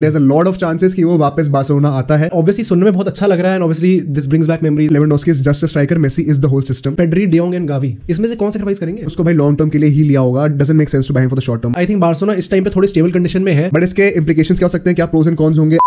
There's a lot of chances कि वो वापस बार्सिलोना आता है। Obviously सुनने में बहुत अच्छा लग रहा है and obviously this brings back memories. Lewandowski is just a striker, Messi is the whole system. Pedri, De Jong and Gavi. इसमें से कौन sacrifice करेंगे? उसको भाई long term के लिए ही लिया होगा. Doesn't make sense to buy him for the short term. I think Barcelona इस टाइम पे थोड़ी stable condition में है. But इसके implications क्या हो सकते हैं? क्या pros and cons होंगे?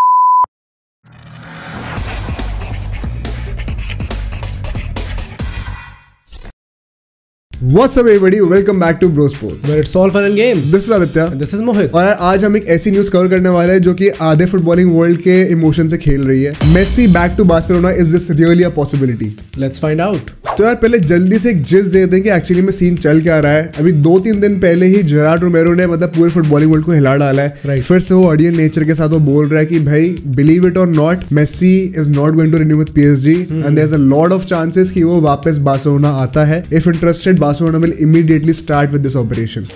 What's up everybody? Welcome back to Bro Sports. Where it's all fun and games. This is Aditya. And this is Mohit. और आज हम एक ऐसी न्यूज कवर करने वाले हैं जो कि आधे फुटबॉलिंग वर्ल्ड के इमोशन से खेल रही है. Messi back to Barcelona, is this really a possibility? Let's find out. तो यार पहले जल्दी से एक जिस्ट दे दें कि एक्चुअली में सीन चल क्या रहा है. अभी 2-3 दिन पहले ही जेराल्डो रोमेरो ने मतलब पूरे फुटबॉलिंग वर्ल्ड को हिला डाला है. फिर से वो ऑडियन नेचर के साथ वो बोल रहा है कि भाई बिलीव इट और not, Messi is not going to renew with PSG and there is a lot of chances कि वो वापस बार्सिलोना आता है. If interested Barcelona will immediately start with this operation.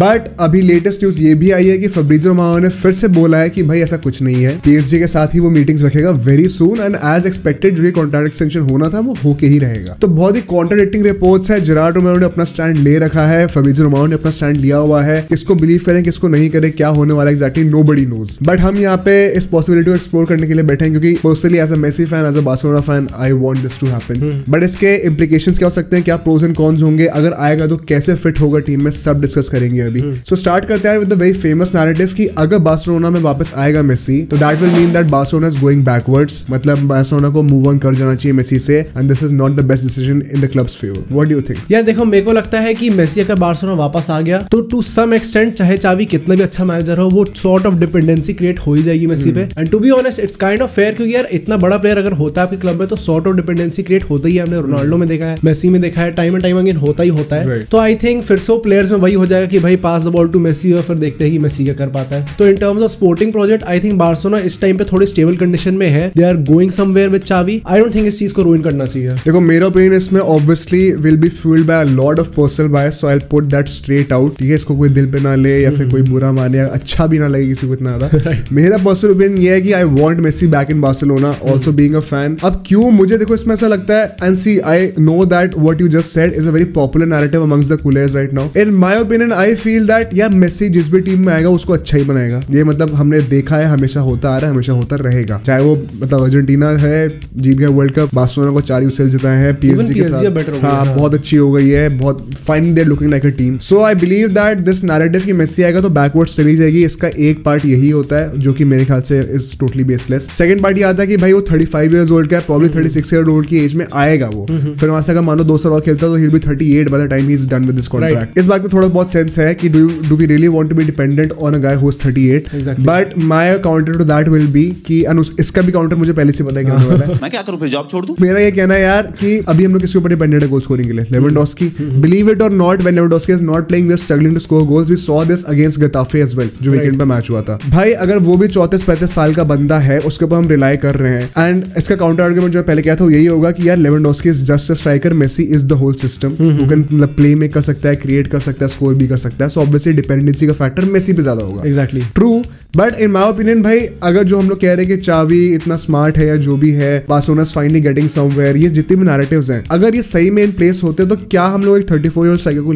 But अभी लेटेस्ट न्यूज ये भी आई है कि फैब्रिजियो रोमानो ने फिर से बोला है कि भाई ऐसा कुछ नहीं है, PSG के साथ ही वो मीटिंग्स रखेगा very soon and as expected जो कॉन्ट्रैक्ट एक्सटेंशन होना था वो होके ही रहेगा. तो बहुत ही कॉन्ट्राडिक्टिंग रिपोर्ट्स है. जेराल्डो रोमेरो ने अपना स्टैंड ले रखा है, फैब्रिजियो रोमानो ने अपना स्टैंड लिया हुआ है. किसको बिलीव करें किसको नहीं करें, क्या होने वाला एग्जैक्टली नोबडी नोज. बट हम यहाँ पे इस पॉसिबिलिटी को एक्सप्लोर करने के लिए बैठे हैं क्योंकि personally as a Messi fan as a Barcelona fan I want this to happen. But इसके इम्प्लीकेशंस क्या हो सकते हैं, क्या प्रोज एंड कॉन्स होंगे, अगर आएगा तो कैसे फिट होगा टीम में, सब डिस्कस करेंगे अभी. So start करते हैं with the very famous narrative कि अगर बार्सिलोना में वापस आएगा मेसी तो that will mean that Barcelona is going backwards. मतलब बार्सिलोना को move on कर जाना चाहिए मेसी से and this is not the best decision in the club's favor. What do you think? यार देखो मेरे को लगता है कि मेसी अगर बार्सिलोना वापस आ गया तो to some extent चाहे चावी कितना भी अच्छा मैनेजर हो वो sort of dependency create हो ही जाएगी मेसी पे. And to be honest it's kind of fair क्योंकि यार इतना बड़ा प्लेयर अगर होता है आपके क्लब में तो sort of dependency create होता ही है. हमने रोनाल्डो में देखा है, मेसी में देखा है, टाइम एंड टाइम अगेन होता ही होता है. तो आई थिंक फिर से प्लेयर्स में वही हो जाएगा कि भाई pass the ball to Messi और फिर देखते हैं कि मेसी क्या कर पाता है. तो in terms of sporting project I think Barcelona इस टाइम पे थोड़ी स्टेबल कंडीशन में है. They are going somewhere with Xavi. I don't think इस चीज को रूइन करना चाहिए. देखो मेरा ओपिनियन इसमें obviously will be fuelled by a lot of personal bias so I will put that straight out. ठीक है, इसको कोई दिल पे ना ले या फिर कोई बुरा माने या अच्छा भी ना लगे किसी को इतना ज्यादा. मेरा पर्सनल ओपिनियन ये है कि I want Messi back in Barcelona also being a fan. अब क्यों मुझे देखो इसमें ऐसा लगता है and see I know that what you just said is a very popular narrative amongst the culers right now. In my opinion I feel that यार Messi जिस भी टीम में आएगा उसको अच्छा ही बनाएगा. ये मतलब हमने देखा है, हमेशा होता आ रहा है, हमेशा होता रहेगा. चाहे वो मतलब अर्जेंटीना है जीत गया वर्ल्ड कप, बार्सिलोना को 4 UCL जिताए हैं, PSG के साथ हाँ बहुत अच्छी हो गई है, बहुत finally they are looking like a team. So I believe that this narrative कि मेसी आएगा तो बैकवर्ड्स चली जाएगी इसका एक पार्ट यही होता है जो कि मेरे ख्याल से is totally baseless. Second part ये आता है कि भाई वो 35 ईयर्स ओल्ड का है, प्रॉब्ली 36 ईयर ओल्ड की एज में आएगा वो. फिर वहां से अगर मानो 2 साल और खेलता तो he will be 38 by the time he is done with this contract. इस बात में थोड़ा बहुत सेंस है कि do we really want to be dependent on a guy who is 38? Exactly. But my counter to that will be कि इसका भी counter मुझे पहले से पता है क्या होने वाला है. मैं क्या करूं फिर जॉब छोड़ दूं? मेरा ये कहना है यार कि अभी हम लोग किसके ऊपर डिपेंडेंट है गोल स्कोरिंग के लिए? लेवांडोव्स्की. बिलीव इट और not when Lewandowski is not playing we are struggling to score goals. We saw this against Getafe as well जो वीकेंड पे मैच हुआ था. भाई अगर वो भी 34-35 साल का बंदा है उसके ऊपर हम रिलाई कर रहे हैं एंड इसका काउंटर आर्गुमेंट जो पहले क्या था वो यही होगा कि यार Lewandowski is just a striker, Messi is the whole system. वो कैन प्ले मेक कर सकता है, क्रिएट कर सकता है, स्कोर भी कर सकता है. सो ऑब्वियसली डिपेंडेंसी का फैक्टर मेसी पे ज्यादा होगा. Exactly true. But in my opinion भाई अगर जो हम लोग कह रहे हैं कि चावी इतना स्मार्ट है या जो भी है, Barcelona is finally getting somewhere, ये जितने भी नैरेटिव्स हैं अगर ये सही में इन प्लेस होते तो क्या हम लोग एक 34 ईयर स्ट्राइकर को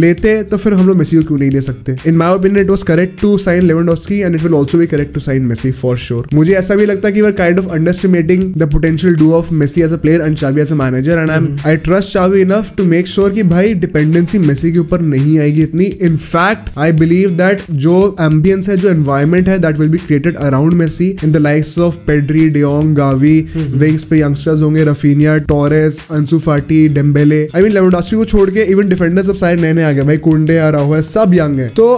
लेते तो फिर हम लोग मेसी को क्यों नहीं ले सकते? In my opinion it was correct to sign Lewandowski and it will also be correct to sign Messi for sure. मुझे ऐसा भी लगता है कि we are kind of underestimating the potential do of Messi as a player and Xavi as a manager and I trust Xavi enough to make sure कि भाई dependency Messi के ऊपर नहीं आएगी इतनी. In fact, I believe that जो ambience है, जो environment है, that will be created around Messi in the likes of Pedri, De Jong, Gavi, wings पे youngsters होंगे Rafinha, Torres, Ansu Fati, Dembele. I mean Lewandowski को छोड़ के even defenders सब सारे नए नए आ गए भाई, कुंडे आ रहा हुआ है, सब young है. तो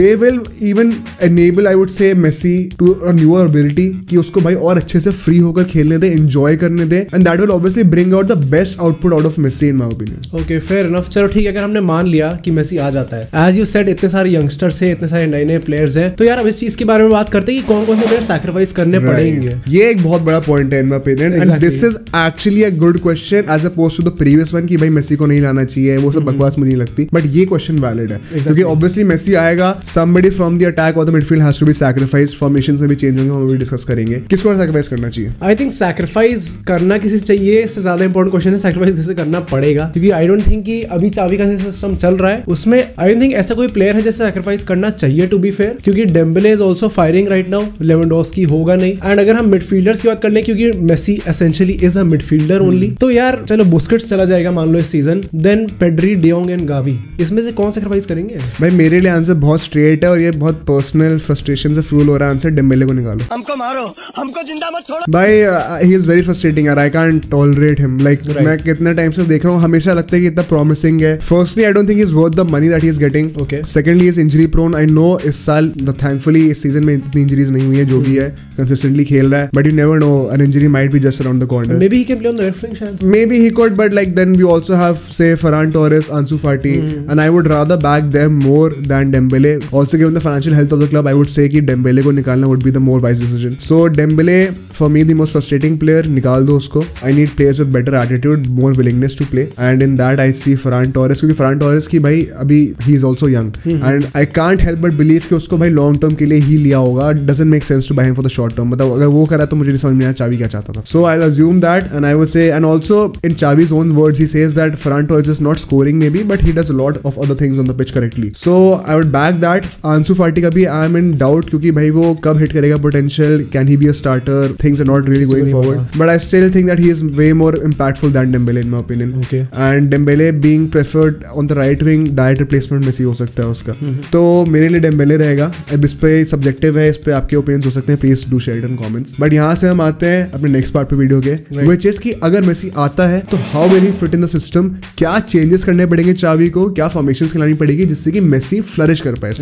they will even enable I would say Messi to a newer ability कि उसको भाई और अच्छे से free होकर खेलने दे, enjoy करने दे and that will obviously bring out the best output out of Messi in my opinion. Okay, fair enough. चलो ठीक है, अगर हमने मान लिया कि Messi आ जाता है as you said, इतने सारे यंगस्टर्स हैं, इतने सारे नए नए प्लेयर्स हैं, तो यार अब इस चीज के बारे में बात करते हैं कि कौन कौन से प्लेयर सैक्रिफाइस करने पड़ेंगे. ये एक बहुत बड़ा पॉइंट है in my opinion and this is actually a good question as opposed to the previous one कि भाई मेसी को नहीं लाना चाहिए, वो सब बकवास मुझे नहीं लगती. बट ये क्वेश्चन वैलिड है क्योंकि ऑब्वियसली मेसी आएगा, समबडी फ्रॉम द अटैक और the midfield has to be sacrificed, formation से भी चेंज होंगे, हम भी डिस्कस करेंगे किसको सैक्रिफाइस करना चाहिए. आई थिंक सैक्रिफाइस करना किसी से चाहिए इससे ज्यादा इंपॉर्टेंट क्वेश्चन है सैक्रिफाइस किसे करना पड़ेगा क्योंकि आई डोंट थिंक कि अभी चावी का सिस्टम चल रहा है उसमें आई डोंट थिंक ऐसा कोई प्लेयर है जैसे सैक्रिफाइस करना चाहिए टू बी फेयर क्योंकि Dembele is also firing right now, Lewandowski होगा नहीं। एंड अगर हम मिडफील्डर्स की बात कर लें, क्योंकि Messi essentially is a midfielder only, तो यार चलो बुस्केट्स चला जाएगा मान लो इस season, then Pedri, day Jong and Gavi, इसमें से कौन सैक्रिफाइस करेंगे? भाई मेरे लिए आंसर बहुत स्ट्रेट है और ये बहुत पर्सनल फ्रस्ट्रेशन से फ्यूल हो रहा है आंसर, डेम्बेले को निकालो। हमको मारो, हमको जिंदा मत छोड़ो। भाई ही इज वेरी फ्रस्ट्रेटिंग यार, I can't tolerate him. Like मैं कितने टाइम से देख रहा हूं, हमेशा लगता है कि इतना प्रॉमिसिंग है। Firstly I don't think he is worth the money that he is getting. Okay secondly is injury prone. I know इस साल थैंकफुली इस सीजन में इतनी इंजरीज नहीं हुई है, जो भी है कंसिस्टेंटली खेल रहा है, but you never know, an injury might be just around the corner. Maybe he can play on the right wing शायद, maybe he could, but like then we also have say Ferran Torres, Ansu Fati, and I would rather back them more than Dembele. Also, given the financial health of the club, I would say कि Dembele को निकालना would be the more wise decision. So Dembele, for me, the most frustrating player, निकाल दो उसको. I need players with better attitude, more willingness to play, and in that I see Ferran Torres, क्योंकि Ferran Torres की भाई अभी he is also young, and I can't help but believe कि उसको भाई long term के लिए ही लिया होगा. Doesn't make sense to buy him for the short term. मतलब अगर वो करा तो मुझे नहीं समझ में आया Xavi क्या चाहता था. So I'll assume that, and I would say, and also in Xavi's own words, he says that Ferran Torres is not scoring maybe, but he does a lot of other things on the pitch correctly. So I would back that. Ansu Fati का भी I am in doubt, क्योंकि भाई वो कब hit करेगा potential, can he be a starter? Things are not really going forward. But I still think that he is way more impactful than Dembele in my opinion. Okay. And Dembele being preferred on the right wing, direct replacement Messi हो सकता है उसका. तो मेरे लिए Dembele रहेगा. अब इस पे subjective है, इस पे आपके opinions हो सकते हैं. Please do share it in comments. But यहाँ से हम आते हैं अपने next part पे वीडियो के, which is कि अगर Messi आता है तो how will he fit in the system? क्या changes करने पड़ेंगे चावी को, क्या फॉर्मेशंस खिलानी पड़ेगी जिससे कि मेसी फ्लरिश कर पाए?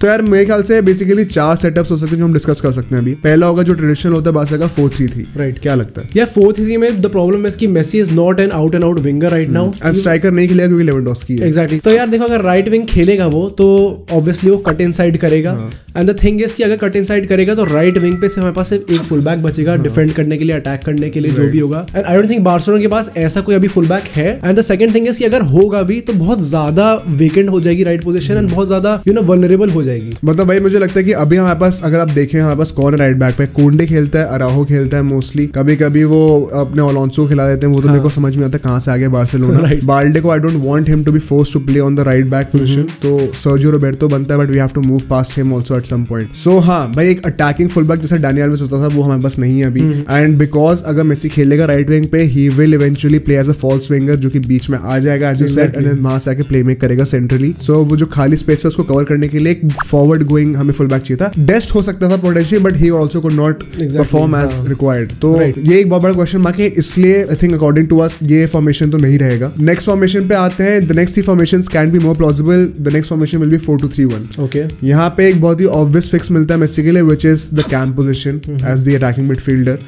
तो यार मेरे ख्याल से बेसिकली चार सेटअप्स हो सकते हैं जो हम डिस्कस कर सकते हैं अभी। पहला होगा जो ट्रेडिशनल होता है बासा का 4-3-3, राइट? क्या लगता है यार 4-3-3 में द प्रॉब्लम इज कि Messi is not an out and out winger right now, and striker नहीं खेलेगा क्योंकि लेवेंडोस्की है। एग्जैक्टली। तो यार देखो अगर राइट विंग खेलेगा वो तो ऑब्वियसली वो कट इनसाइड करेगा, एंड द थिंग इज कि अगर कट इनसाइड करेगा तो राइट विंग पे से हमारे पास सिर्फ एक फुल बैक बचेगा डिफेंड करने के लिए, अटैक करने के लिए, जो भी होगा। And I don't think Barcelona के पास ऐसा कोई अभी फुल बैक है। And the second thing is कि अगर होगा भी तो बहुत ज्यादा वेकेंट हो जाएगी राइट पोजीशन, एंड बहुत ज्यादा यू नो वल्नरेबल हो जाएगी। मतलब भाई मुझे लगता है कि अभी हमारे पास अगर आप देखें, हमारे पास कौन राइट बैक पे कोंडे खेलता है, अराहो खेलता है मोस्टली, कभी कभी वो अपने अलोंसो खिला देते हैं, वो तो मेरे को समझ में आता है कहां से आ गया बार्सिलोना। बाल्डे को I don't want him to be forced to play on the right back position, तो सर्जियो रोबर्टो बनता है, but we have to move past him also at some point. So हां भाई एक अटैकिंग फुल बैक जैसा Daniel में सोचता था वो हमारे पास नहीं है अभी, एंड बिकॉज अगर मेसी खेलेगा राइट विंग पे he will eventually play as a false winger, जो कि बीच में आ जाएगा एज यू सेड, एंड वहां से आके प्ले मेक करेगा सेंट्रली। सो वो जो खाली स्पेस है उसको कवर करने के लिए एक फॉरवर्ड गोइंग हमें फुल बैक चाहिए था। बेस्ट हो सकता था potential, but he also could not perform as required. तो ये एक बहुत बड़ा क्वेश्चन मार्क है, इसलिए I think according to us ये फॉर्मेशन तो नहीं रहेगा। नेक्स्ट फॉर्मेशन पे आते हैं, the next three formations can be more plausible. The next formation will be 4-2-3-1। Okay यहाँ पे एक बहुत ही ऑब्वियस फिक्स मिलता है मेसी के लिए, व्हिच इज द कैंप position as the attacking midfielder.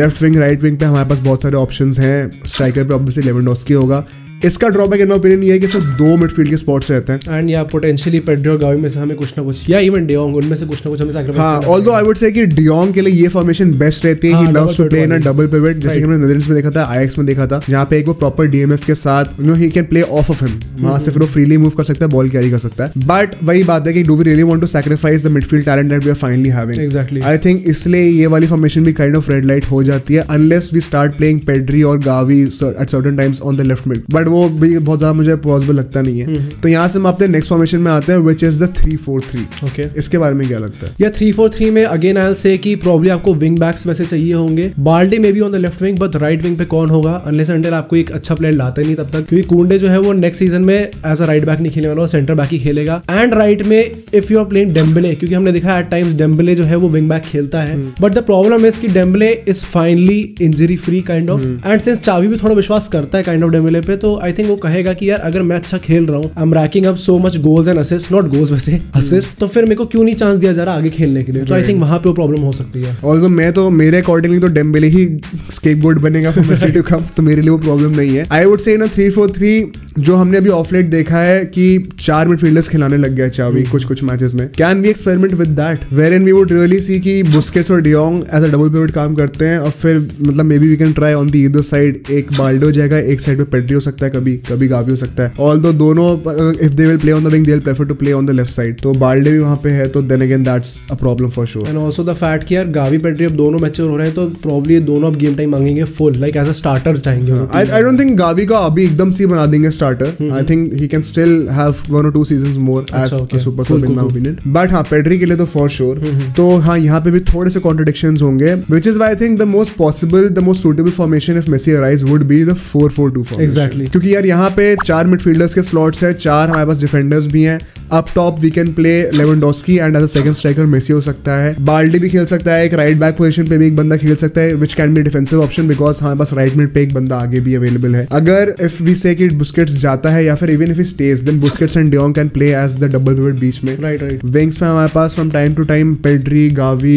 Left wing right wing पे हमारे पास बहुत सारे ऑप्शंस हैं, स्ट्राइकर पे ऑब्वियसली लेवेंडोस्की होगा। इसका ड्रॉबैक इन माय ओपिनियन ये है कि सिर्फ दो मिडफील्ड के स्पॉट्स रहते हैं, एंड या पोटेंशियली पेड्रो गावी में से हमें कुछ ना कुछ, या इवन डे जोंग उनमें से कुछ ना कुछ हमें सैक्रिफाइस करना है। ऑल्दो आई वुड से कि डे जोंग के लिए ये फॉर्मेशन बेस्ट रहती है, he loves to play in a double pivot, जैसे कि हमने नेदरलैंड्स में देखा था, आईएक्स में देखा था, जहां पे एक वो प्रॉपर डीएमएफ के साथ you know he can play off off him, वहां से फिर वो फ्रीली मूव कर सकता है, बॉल कैरी कर सकता है। बट वही बात है कि do we really want to sacrifice the midfield talent that we are finally having? Exactly. I think इसलिए ये वाली फॉर्मेशन भी काइंड ऑफ रेड लाइट हो जाती है, unless we start playing Pedri और Gavi at certain times on the left mid, but वो भी बहुत ज्यादा मुझे पॉसिबल लगता नहीं है। तो यहाँ से हम अपने नेक्स्ट फॉर्मेशन में आते हैं, व्हिच इज द 3-4-3। ओके इसके बारे में क्या लगता है? या 3-4-3 में अगेन आई विल से कि प्रॉब्ली आपको विंग बैक्स वैसे चाहिए होंगे, बाल्डे में भी on the left wing, but right wing पे कौन होगा अनलेस अंटिल आपको एक अच्छा प्लेयर लाते नहीं तब तक, क्योंकि कुंडे जो है वो नेक्स्ट सीजन में एज अ राइट बैक नहीं खेलने वाला, सेंटर बैक ही खेलेगा। एंड राइट में if you are playing Dembele, क्योंकि हमने देखा एट टाइम्स डेम्बेले जो है वो विंग बैक खेलता है, बट द प्रॉब्लम इज कि Dembele is finally injury free kind of, and since Xavi भी थोड़ा विश्वास करता है काइंड ऑफ डेम्बेले पे, तो आई थिंक वो कहेगा कि यार अगर मैं अच्छा खेल रहा हूँ, I am racking up so much goals and assist, not goals वैसे असिस्ट, तो फिर मेरे को क्यों नहीं चांस दिया जा रहा आगे खेलने के लिए? तो आई थिंक वहाँ पे वो प्रॉब्लम हो सकती है। और मैं तो मेरे अकॉर्डिंगली तो डेम्बेले ही स्केपगोट बनेगा फॉर मेसी टू कम, तो मेरे लिए वो प्रॉब्लम नहीं है। आई वुड से इन 3-4-3 जो हमने अभी ऑफलेट देखा है कि चार मिडफील्डर्स खिलाने लग गया चावी कुछ मैचेस में, can we experiment with that, where in we would really see कि बुस्केट्स और de Jong as a double pivot काम करते हैं, और फिर मतलब maybe we can try on the either side, एक बाल्डे हो जाएगा, एक साइड पे पेड्री हो सकता है, कभी गावी हो सकता है। ऑल्दो दोनों if they will play on the wing they will prefer to play on the left side, तो बाल्डे भी वहां पे है, तो then again that's a problem for sure. And also the fact कि यार गावी पेड्री अब दोनों मैच्योर हो रहे हैं, तो प्रॉब्ली दोनों अब गेम टाइम मांगेंगे full, like as a starter चाहेंगे। आई डोंट थिंक गावी का अभी एकदम सी बना देंगे starter. I think he can still have 1 or 2 seasons more as a super sub in my opinion. But हाँ पेड्री के लिए तो for sure. तो हाँ यहाँ पे भी थोड़े से contradictions होंगे, which is why I think the most possible, the most suitable formation if Messi arrives would be the 4-4-2 formation. Exactly. क्योंकि यार यहाँ पे 4 midfielders के slots हैं, 4 हमारे पास defenders भी हैं. Up top we can play Lewandowski and as a second striker Messi हो सकता है. बाल्डे भी खेल सकता है, एक राइट बैक पोजीशन पे भी एक बंदा खेल सकता है, which can be defensive option because हमारे पास राइट मिड पे एक बंदा आगे भी available है. अगर if we say कि बुस्केट्स जाता है या फिर even if he stays, then Busquets and De Jong can play as the double pivot बीच में. Right, right. Wings में हमारे पास from time to time Pedri, Gavi,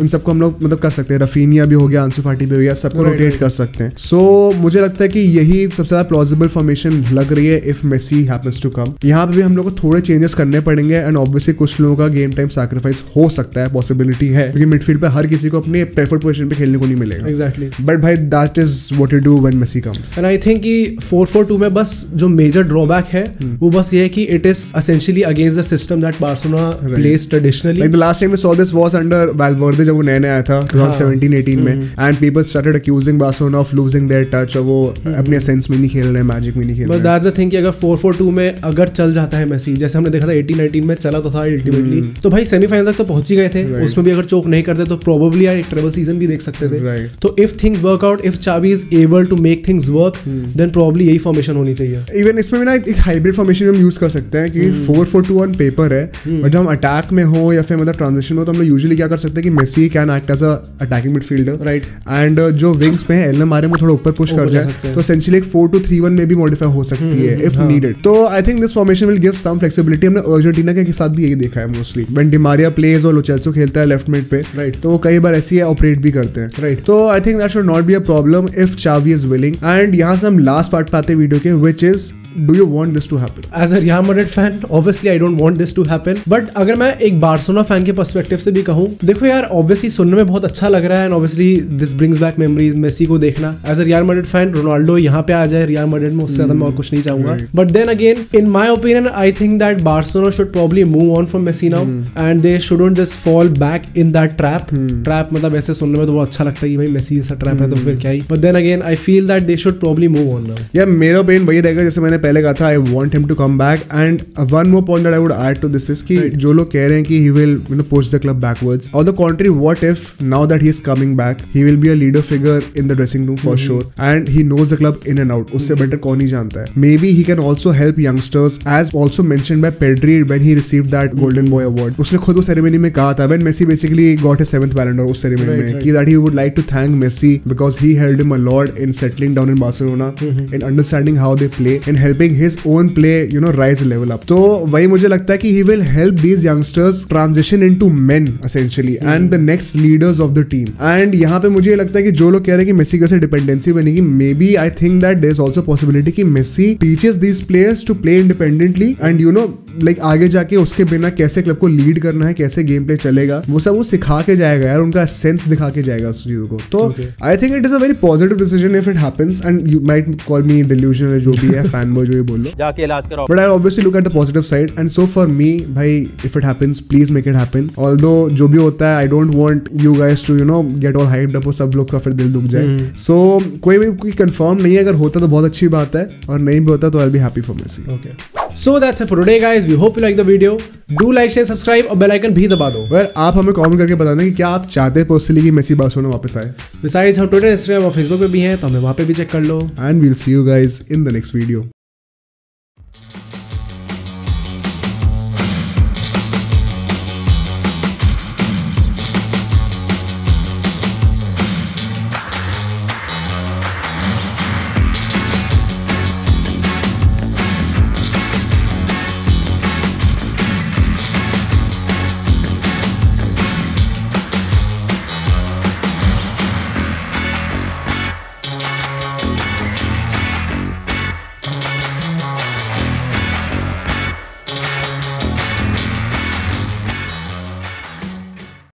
उन सबको हम लोग मतलब कर सकते हैं. रफीनिया भी हो गया, आंसू फाटी भी हो गया, सबको रोटेट कर सकते हैं. So मुझे लगता है कि यही सबसे ज्यादा plausible formation लग रही है if Messi happens to come. यहाँ पे भी हम लोग को थोड़े चेंजेस करने पड़ेंगे एंड ऑब्वियसली कुछ लोगों का गेम टाइम सैक्रिफाइस हो सकता है, पॉसिबिलिटी है, क्योंकि मिडफील्ड पे हर किसी को अपने प्रेफर्ड पोजीशन पे खेलने को नहीं मिलेगा. एग्जैक्टली. बट भाई that is what you do when Messi comes. And I think कि 4-4-2 में बस जो मेजर ड्रॉबैक है वो बस ये है कि it is essentially against the system that Barcelona plays traditionally. Like the last time we saw this was under Valverde, जब वो नया नया आया था अराउंड 17-18 में, and people started accusing Barcelona of losing their touch, वो अपने सेंस में नहीं खेल रहे, मैजिक में नहीं खेल रहे. बट दैट्स द थिंग कि अगर 4-4-2 में अगर चल जाता है मेसी, जैसे हमने देखा था 18-19 में चला तो था अल्टीमेटली, तो भाई सेमीफाइनल तक तो पहुंच ही गए थे. उसमें भी अगर चोक नहीं करते तो प्रोबेबली यार एक ट्रेबल सीजन भी देख सकते थे. तो if things work out, if Xavi is able to make things work, then probably यही फॉर्मेशन होनी चाहिए. इवन इसमें भी ना एक हाइब्रिड फॉर्मेशन हम यूज कर सकते हैं, क्योंकि 4-4-2 ऑन पेपर है, बट जब हम अटैक में हो या फिर मतलब ट्रांजिशन हो, तो हम लोग यूजुअली क्या कर सकते हैं कि Messi can act as a attacking midfielder, right, and जो विंग्स पे है एलएमआरएम को थोड़ा ऊपर पुश कर जाए, तो एसेंशियली एक 4-2-3-1 में भी मॉडिफाई हो सकती है इफ नीडेड. तो I think this formation will give some flexibility. हमने अर्जेंटीना के साथ भी यही देखा है mostly, when Di Maria plays और लो सेल्सो खेलता है लेफ्ट मिड पे, राइट, तो वो कई बार ऐसी ऑपरेट भी करते हैं, राइट. तो I think that should not be a problem if Xavi is willing. And यहाँ से हम लास्ट पार्ट पाते हैं वीडियो के, which is Do you want this to happen? As a Real Madrid fan, obviously I don't want this to happen. But अगर मैं एक Barcelona fan के पर्सपेक्टिव से भी कहूँ, देखो यार obviously सुनने में बहुत अच्छा लग रहा है, and obviously this brings back memories, Messi को देखना. As a Real Madrid fan, Ronaldo यहाँ पे आ जाए Real Madrid में, उससे ज़्यादा मैं और कुछ नहीं चाहूँगा. But then again, in my opinion, I think that Barcelona should probably move on from Messi now, and they shouldn't just fall back in that trap. Trap मतलब ऐसे सुनने में तो बहुत अच्छा लगता है कि भाई मेसी ऐसा ट्रैप है तो फिर क्या ही. But then again, I feel that they should probably move on now. यार मेरा opinion वही रहेगा जैसे मैंने पहले कहा था, I want him to come back. And one more point that I would add to this is कि जो लोग कह रहे हैं कि he will you know push the club backwards, on the contrary, what if now that he is coming back he will be a leader figure in the dressing room for sure, and he knows the club in and out, उससे better कौन ही जानता है. Maybe he can also help youngsters, as also mentioned by Pedri when he received that golden boy award. उसने खुद उस ceremony में कहा था, when Messi basically got his 7th Ballon d'Or, उस सेरेमनी में कि that he would like to thank Messi because he helped him a lot in settling down in Barcelona, in understanding how they play, in helping his own play, you know, rise level up. तो वही मुझे लगता है कि he will help these youngsters transition into men essentially and the next leaders of the team. And यहाँ पे मुझे लगता है कि जो लोग कह रहे हैं कि मेसी कैसे डिपेंडेंसी बनेगी, maybe I think that there is also possibility कि Messi teaches these players to play independently, and you know like आगे जाके उसके बिना कैसे क्लब को लीड करना है, कैसे गेम प्ले चलेगा, वो सब वो सिखा के जाएगा यार, उनका सेंस दिखा के जाएगा उस चीज़ों को. तो I think it is a very positive decision if it happens, and you might call me delusional जो भी है, फैनबॉय जो ये बोल लो, जाके इलाज कराओ, but I obviously look at the positive side. And so for me भाई, if it happens please make it happen, although जो भी होता है I don't want you guys to you know get all hyped up, सब लोग का फिर दिल दुख जाए. सो कोई भी कंफर्म नहीं है, अगर होता तो बहुत अच्छी बात है, और नहीं भी होता तो I will be happy for Messi. Okay, so that's it for today guys, we hope you like the video, do like, share, subscribe और बेल आइकन भी दबा दो. और आप हमें कमेंट करके बताना कि क्या आप चाहते हैं पर्सनली कि मेसी बार्सिलोना वापस आए. Besides हम Twitter, Instagram और Facebook पे भी हैं, तो हमें वहाँ पे भी चेक कर लो. And we'll see you guys in the next video.